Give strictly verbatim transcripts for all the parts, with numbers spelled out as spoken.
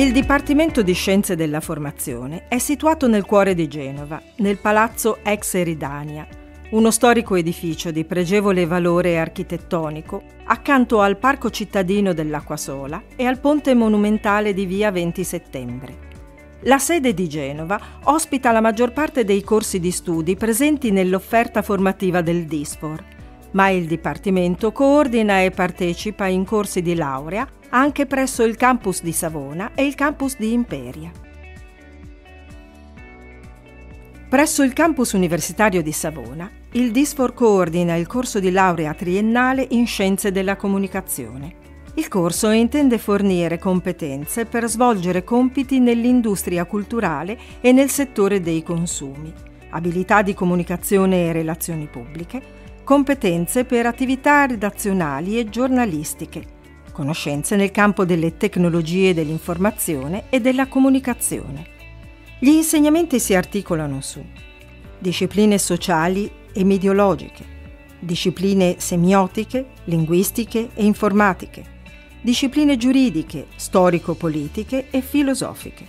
Il Dipartimento di Scienze della Formazione è situato nel cuore di Genova, nel Palazzo Ex Eridania, uno storico edificio di pregevole valore architettonico accanto al Parco Cittadino dell'Acquasola e al Ponte Monumentale di Via venti Settembre. La sede di Genova ospita la maggior parte dei corsi di studi presenti nell'offerta formativa del DISFOR, ma il Dipartimento coordina e partecipa in corsi di laurea anche presso il Campus di Savona e il Campus di Imperia. Presso il Campus Universitario di Savona, il DISFOR coordina il corso di laurea triennale in Scienze della Comunicazione. Il corso intende fornire competenze per svolgere compiti nell'industria culturale e nel settore dei consumi, abilità di comunicazione e relazioni pubbliche, competenze per attività redazionali e giornalistiche, conoscenze nel campo delle tecnologie dell'informazione e della comunicazione. Gli insegnamenti si articolano su discipline sociali e mediologiche, discipline semiotiche, linguistiche e informatiche, discipline giuridiche, storico-politiche e filosofiche,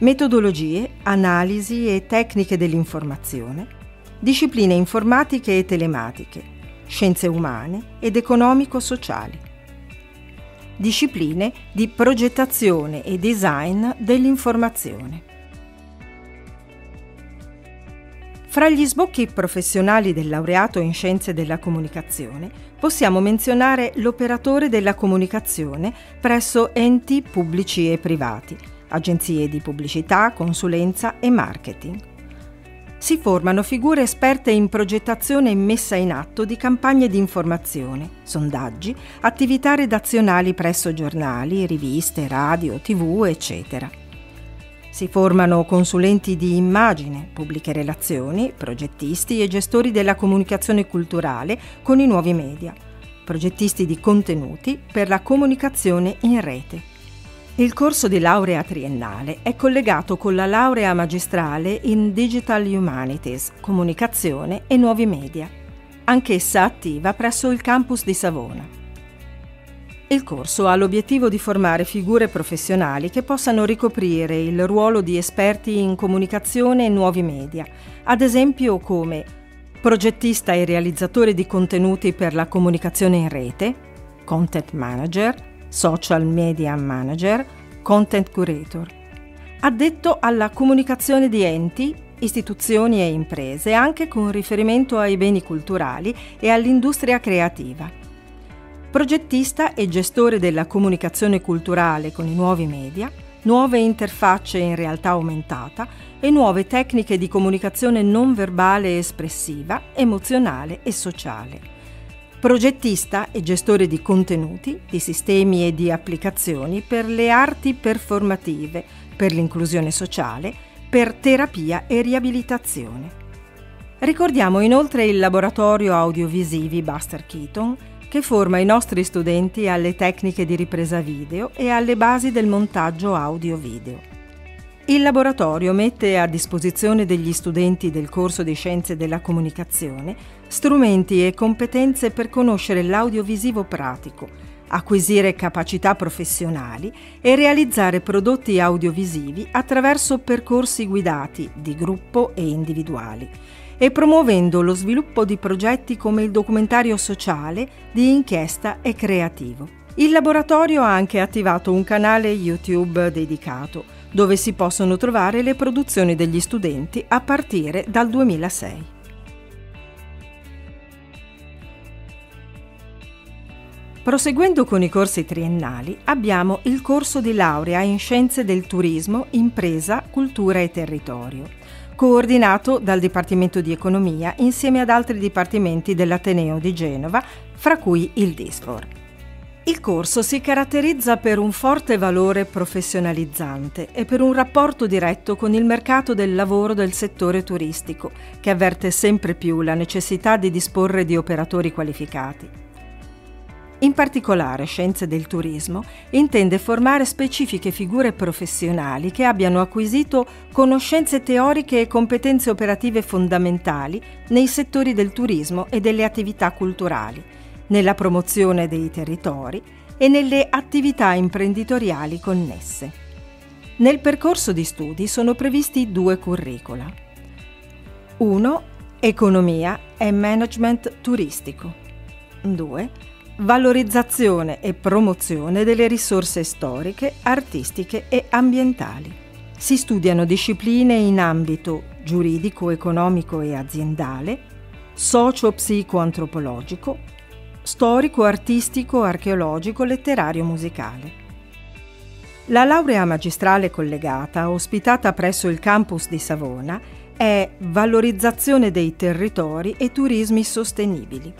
metodologie, analisi e tecniche dell'informazione, discipline informatiche e telematiche, scienze umane ed economico-sociali, discipline di progettazione e design dell'informazione. Fra gli sbocchi professionali del laureato in Scienze della Comunicazione possiamo menzionare l'operatore della comunicazione presso enti pubblici e privati, agenzie di pubblicità, consulenza e marketing. Si formano figure esperte in progettazione e messa in atto di campagne di informazione, sondaggi, attività redazionali presso giornali, riviste, radio, tv, eccetera. Si formano consulenti di immagine, pubbliche relazioni, progettisti e gestori della comunicazione culturale con i nuovi media, progettisti di contenuti per la comunicazione in rete. Il corso di laurea triennale è collegato con la laurea magistrale in Digital Humanities, Comunicazione e Nuovi Media, anch'essa attiva presso il Campus di Savona. Il corso ha l'obiettivo di formare figure professionali che possano ricoprire il ruolo di esperti in comunicazione e nuovi media, ad esempio come progettista e realizzatore di contenuti per la comunicazione in rete, content manager, social media manager, content curator, addetto alla comunicazione di enti, istituzioni e imprese, anche con riferimento ai beni culturali e all'industria creativa. Progettista e gestore della comunicazione culturale con i nuovi media, nuove interfacce in realtà aumentata e nuove tecniche di comunicazione non verbale espressiva, emozionale e sociale. Progettista e gestore di contenuti, di sistemi e di applicazioni per le arti performative, per l'inclusione sociale, per terapia e riabilitazione. Ricordiamo inoltre il Laboratorio Audiovisivi Buster Keaton, che forma i nostri studenti alle tecniche di ripresa video e alle basi del montaggio audio-video. Il laboratorio mette a disposizione degli studenti del corso di Scienze della Comunicazione strumenti e competenze per conoscere l'audiovisivo pratico, acquisire capacità professionali e realizzare prodotti audiovisivi attraverso percorsi guidati di gruppo e individuali, e promuovendo lo sviluppo di progetti come il documentario sociale, di inchiesta e creativo. Il laboratorio ha anche attivato un canale YouTube dedicato, dove si possono trovare le produzioni degli studenti a partire dal duemilasei. Proseguendo con i corsi triennali, abbiamo il corso di laurea in Scienze del Turismo, Impresa, Cultura e Territorio, coordinato dal Dipartimento di Economia insieme ad altri dipartimenti dell'Ateneo di Genova, fra cui il DISFOR. Il corso si caratterizza per un forte valore professionalizzante e per un rapporto diretto con il mercato del lavoro del settore turistico, che avverte sempre più la necessità di disporre di operatori qualificati. In particolare, Scienze del Turismo intende formare specifiche figure professionali che abbiano acquisito conoscenze teoriche e competenze operative fondamentali nei settori del turismo e delle attività culturali, nella promozione dei territori, e nelle attività imprenditoriali connesse. Nel percorso di studi sono previsti due curricula. uno. Economia e management turistico. due. Valorizzazione e promozione delle risorse storiche, artistiche e ambientali. Si studiano discipline in ambito giuridico, economico e aziendale, socio-psico-antropologico, storico-artistico, archeologico, letterario-musicale. La laurea magistrale collegata, ospitata presso il Campus di Savona, è Valorizzazione dei territori e turismi sostenibili.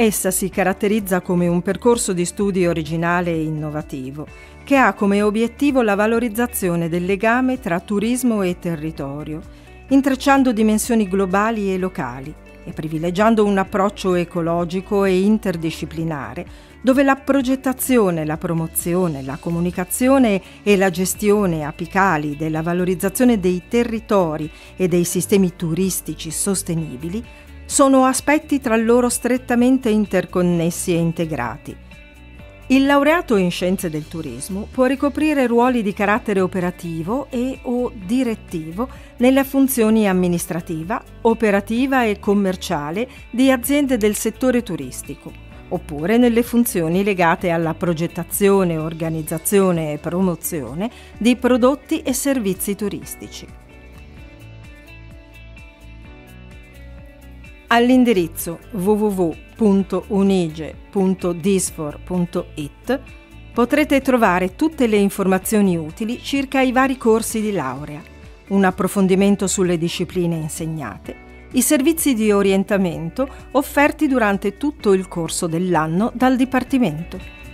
Essa si caratterizza come un percorso di studi originale e innovativo, che ha come obiettivo la valorizzazione del legame tra turismo e territorio, intrecciando dimensioni globali e locali e privilegiando un approccio ecologico e interdisciplinare, dove la progettazione, la promozione, la comunicazione e la gestione apicali della valorizzazione dei territori e dei sistemi turistici sostenibili sono aspetti tra loro strettamente interconnessi e integrati. Il laureato in Scienze del Turismo può ricoprire ruoli di carattere operativo e o direttivo nelle funzioni amministrativa, operativa e commerciale di aziende del settore turistico, oppure nelle funzioni legate alla progettazione, organizzazione e promozione di prodotti e servizi turistici. All'indirizzo w w w punto unige punto disfor punto it potrete trovare tutte le informazioni utili circa i vari corsi di laurea, un approfondimento sulle discipline insegnate, i servizi di orientamento offerti durante tutto il corso dell'anno dal Dipartimento.